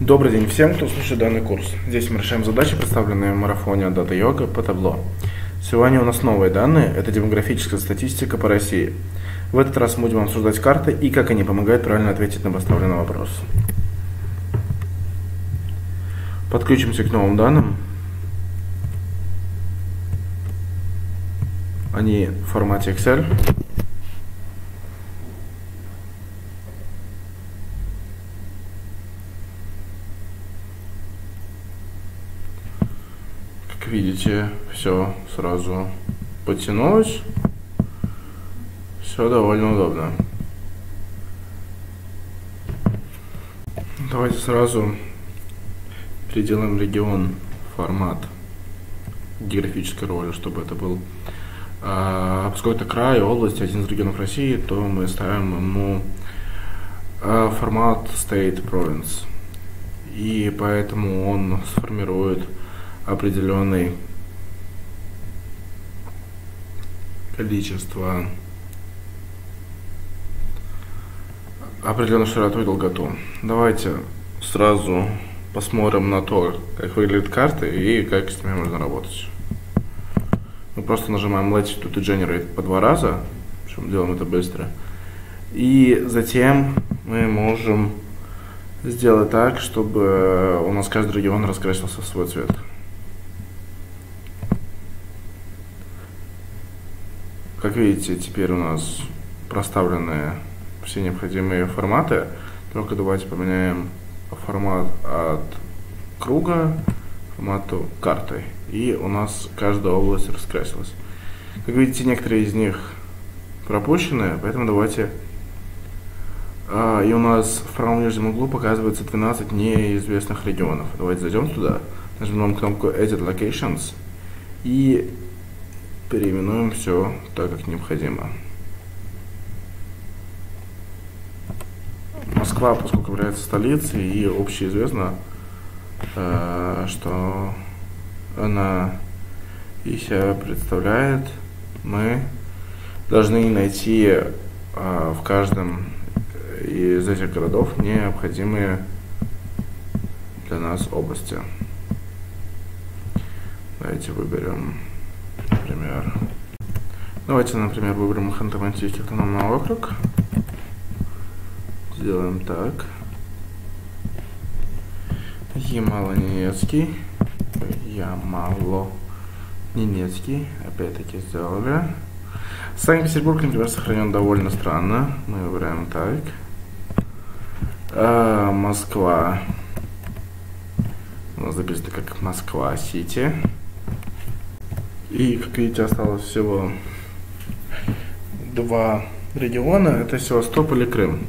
Добрый день всем, кто слушает данный курс. Здесь мы решаем задачи, представленные в марафоне Data Yoga по Tableau. Сегодня у нас новые данные – это демографическая статистика по России. В этот раз мы будем обсуждать карты и как они помогают правильно ответить на поставленный вопрос. Подключимся к новым данным. Они в формате Excel. Как видите, все сразу подтянулось. Все довольно удобно. Давайте сразу переделаем регион в формат географической роли, чтобы это был поскольку это край, область, один из регионов России, то мы ставим ему формат State Province. И поэтому он сформирует определенное количество, определенную широту и долготу. Давайте сразу посмотрим на то, как выглядят карты и как с ними можно работать. Мы просто нажимаем Latitude и Generate по два раза, причем делаем это быстро. И затем мы можем сделать так, чтобы у нас каждый регион раскрасился в свой цвет. Как видите, теперь у нас проставлены все необходимые форматы. Только давайте поменяем формат от круга к формату карты. И у нас каждая область раскрасилась. Как видите, некоторые из них пропущены, поэтому давайте... И у нас в правом нижнем углу показывается 12 неизвестных регионов. Давайте зайдем туда, нажмем кнопку Edit Locations и переименуем все так, как необходимо. Москва, поскольку является столицей, и общеизвестно, что она из себя представляет, мы должны найти в каждом из этих городов необходимые для нас области. Давайте выберем, например, выберем Ханты-Мансийский автономный округ. Сделаем так. Ямало-Ненецкий. Опять-таки сделали. Санкт-Петербург, например, сохранен довольно странно. Мы выбираем так. Москва. У нас записано как Москва-сити. И, как видите, осталось всего два региона. Это Севастополь и Крым.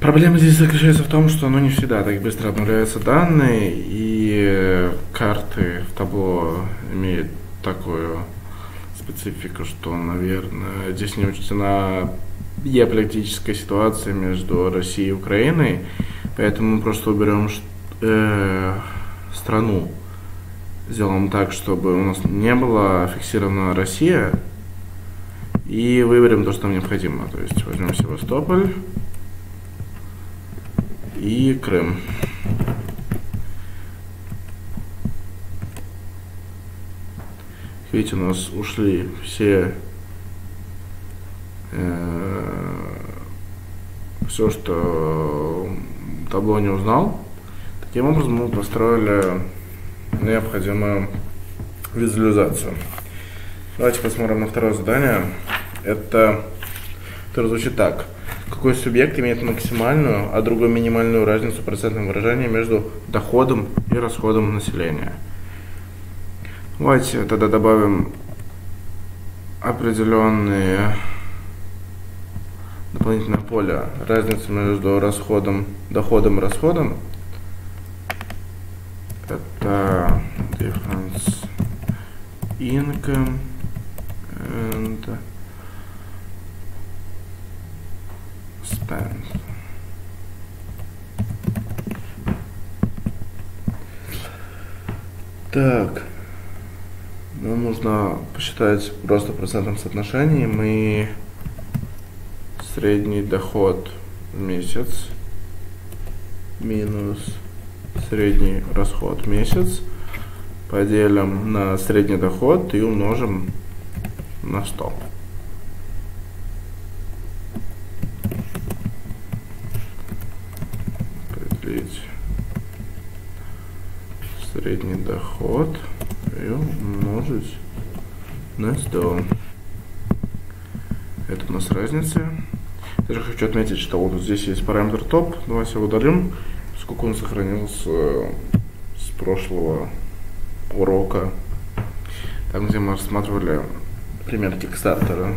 Проблема здесь заключается в том, что не всегда так быстро обновляются данные, и карты в Tableau имеют такую специфику, что, наверное, здесь не учтена геополитическая ситуация между Россией и Украиной, поэтому мы просто уберем страну, сделаем так, чтобы у нас не была фиксирована Россия, и выберем то, что нам необходимо, то есть возьмем Севастополь и Крым. Видите, у нас ушли все, все, что Tableau не узнал. Таким образом мы построили необходимую визуализацию. Давайте посмотрим на второе задание. Это звучит так. Какой субъект имеет максимальную, а другой минимальную разницу в процентном выражении между доходом и расходом населения? Давайте тогда добавим определенные дополнительное поле. Разница между доходом и расходом. Это difference income and spend. Так, нам нужно посчитать просто в процентном соотношении. Мы средний доход в месяц минус средний расход в месяц поделим на средний доход и умножим на 100. Определить средний доход и умножить на 100. Это у нас разница. Я же хочу отметить, что вот здесь есть параметр топ. Давайте его удалим. Сколько он сохранился с прошлого урока. Там, где мы рассматривали пример Kickstarter.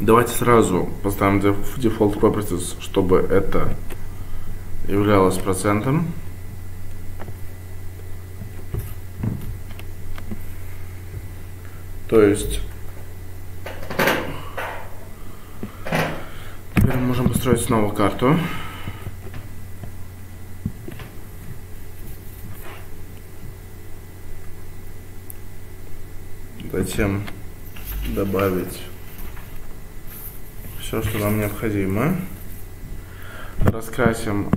Давайте сразу поставим Default Properties, чтобы это являлось процентом. То есть теперь мы можем построить снова карту. Затем добавить все, что нам необходимо. Раскрасим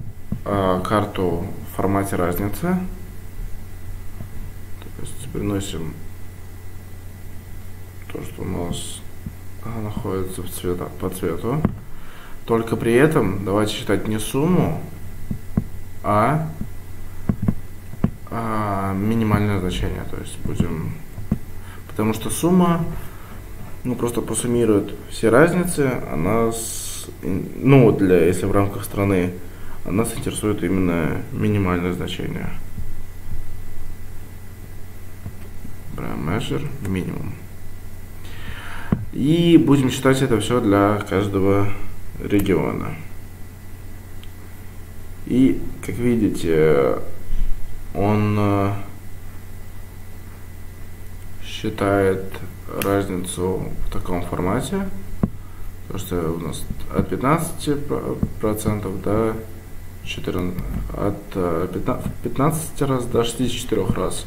карту в формате разницы. То есть приносим то, что у нас находится в цветах, по цвету. Только при этом давайте считать не сумму, а минимальное значение. То есть будем... Потому что сумма, ну, просто просуммирует все разницы, она, ну, для, если в рамках страны, нас интересует именно минимальное значение. Measure minimum. И будем считать это все для каждого региона. И, как видите, он считает разницу в таком формате, то что у нас от 15% до 14, от 15 раз до 64 раз.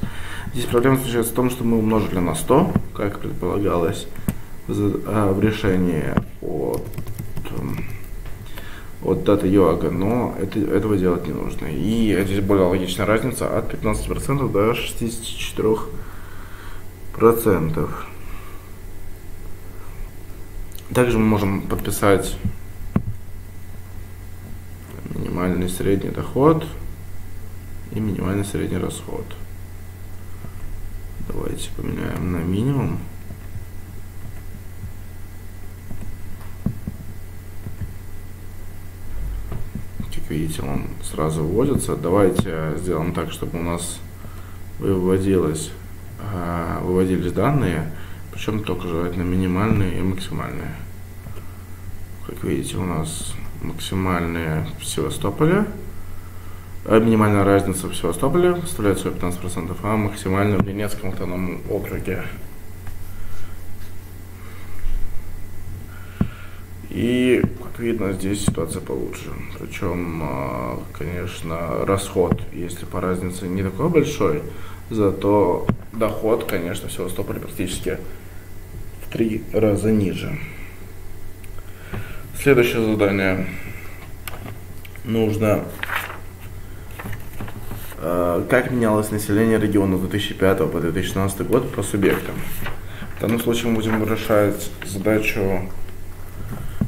Здесь проблема заключается в том, что мы умножили на 100, как предполагалось в решении от Data Yoga, но этого делать не нужно. И здесь более логичная разница от 15% до 64%. Также мы можем подписать минимальный средний доход и минимальный средний расход. Давайте поменяем на минимум. Как видите, он сразу вводится. Давайте сделаем так, чтобы у нас выводились данные, причем только желательно минимальные и максимальные. Как видите, у нас максимальные в Севастополе, минимальная разница в Севастополе составляет 15%, а максимальная в Ненецком автономном округе. И, как видно, здесь ситуация получше. Причем, конечно, расход, если по разнице не такой большой, зато доход, конечно, в Севастополе практически в 3 раза ниже. Следующее задание. Нужно... Как менялось население региона с 2005 по 2016 год по субъектам? В данном случае мы будем решать задачу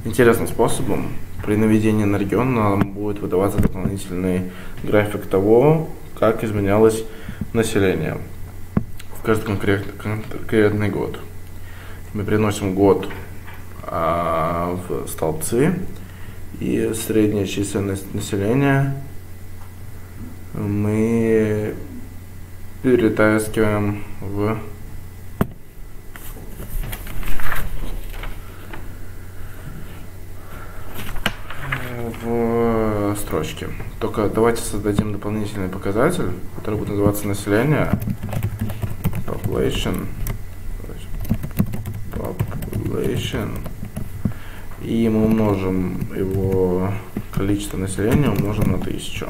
интересным способом. При наведении на регион нам будет выдаваться дополнительный график того, как изменялось население в каждый конкретный год. Мы приносим год в столбцы, и средняя численность населения мы перетаскиваем в строчки. Только давайте создадим дополнительный показатель, который будет называться население. Population. И мы умножим его количество населения, умножим на 1000.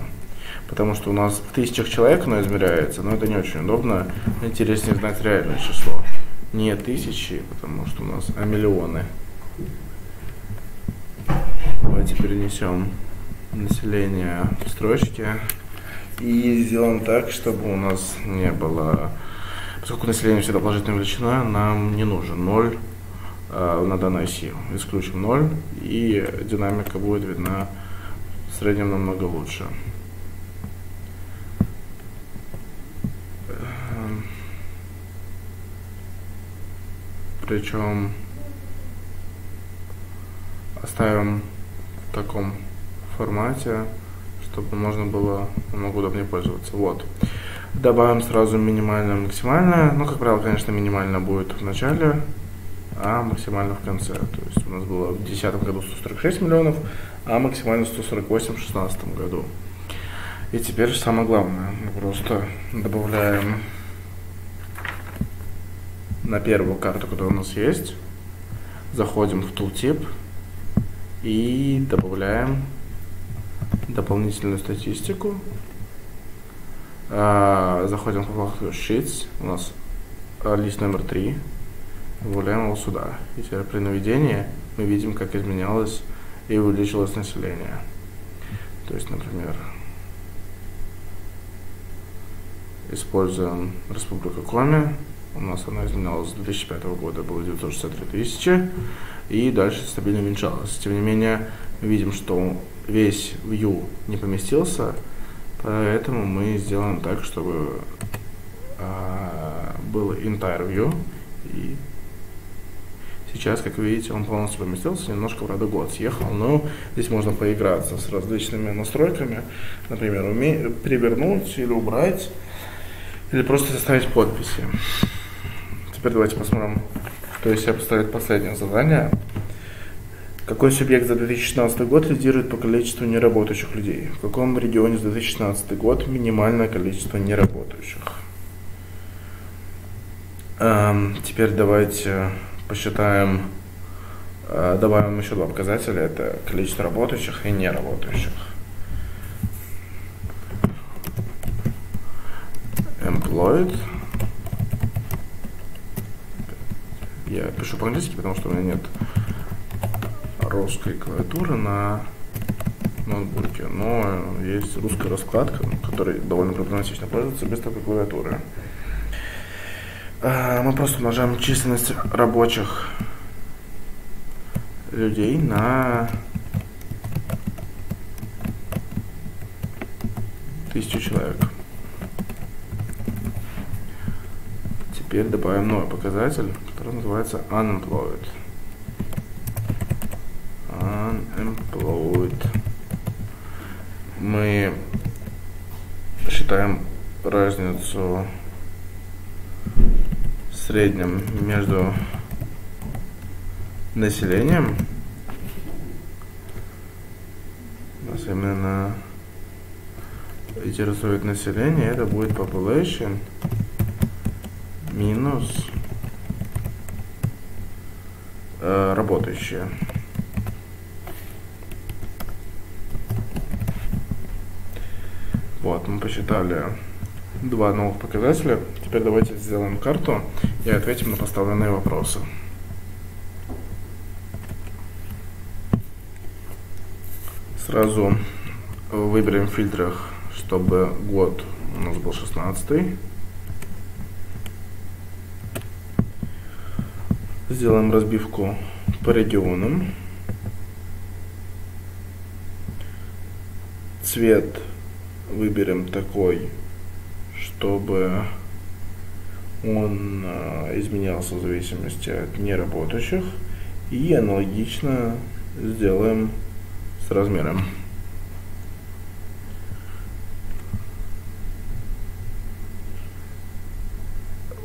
Потому что у нас в 1000 человек оно измеряется, но это не очень удобно. Интереснее знать реальное число. Не 1000, потому что у нас, а миллионы. Давайте перенесем населения в строчке. И сделано так, чтобы у нас не было, поскольку население всегда положительная величина, нам не нужен 0 на данной оси. Исключим 0, и динамика будет видна в среднем намного лучше. Причем оставим в таком формате, чтобы можно было намного удобнее пользоваться. Вот. Добавим сразу минимальное, максимальное. Ну, как правило, конечно, минимально будет в начале, а максимально в конце. То есть у нас было в 2010 году 146 миллионов, а максимально 148 в 2016 году. И теперь самое главное. Мы просто добавляем на первую карту, которая у нас есть, заходим в Tooltip и добавляем дополнительную статистику. Заходим в вкладку Sheets, у нас лист номер 3, добавляем его сюда. И теперь при наведении мы видим, как изменялось и увеличилось население. То есть, например, используем Республику Коми. У нас она изменялась с 2005 года, было 963 тысячи, и дальше стабильно уменьшалась. Тем не менее, мы видим, что весь view не поместился, поэтому мы сделаем так, чтобы был entire view. И сейчас, как видите, он полностью поместился, немножко, правда, год съехал, но здесь можно поиграться с различными настройками, например, привернуть или убрать, или просто составить подписи. Теперь давайте посмотрим, что из себя представляет последнее задание. Какой субъект за 2016 год лидирует по количеству неработающих людей? В каком регионе за 2016 год минимальное количество неработающих? Теперь давайте посчитаем, добавим еще два показателя. Это количество работающих и неработающих. Employed. Я пишу по-английски, потому что у меня нет русской клавиатуры на ноутбуке, но есть русская раскладка, которой довольно проблематично пользоваться без такой клавиатуры. Мы просто умножаем численность рабочих людей на 1000 человек. Теперь добавим новый показатель, который называется unemployed. Unemployed. Мы считаем разницу в среднем между населением. У нас именно интересует население. Это будет population минус работающие. Вот, мы посчитали два новых показателя. Теперь давайте сделаем карту и ответим на поставленные вопросы. Сразу выберем в фильтрах, чтобы год у нас был 16-й. Сделаем разбивку по регионам. Цвет выберем такой, чтобы он изменялся в зависимости от неработающих. И аналогично сделаем с размером.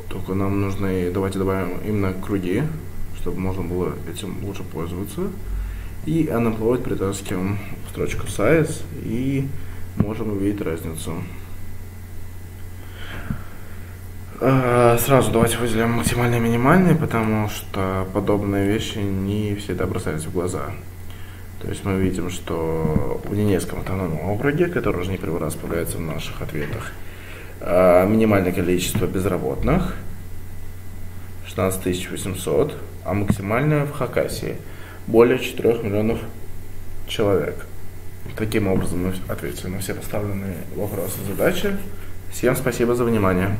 Только нам нужны, давайте добавим именно круги, чтобы можно было этим лучше пользоваться. И unemployed притаскиваем в строчку size и можем увидеть разницу. Сразу давайте выделим максимальные и минимальные, потому что подобные вещи не всегда бросаются в глаза. То есть мы видим, что в Ненецком автономном округе, который уже не первый раз появляется в наших ответах, минимальное количество безработных 16800, а максимальное в Хакасии более 4 миллионов человек. Таким образом мы ответили на все поставленные вопросы и задачи. Всем спасибо за внимание.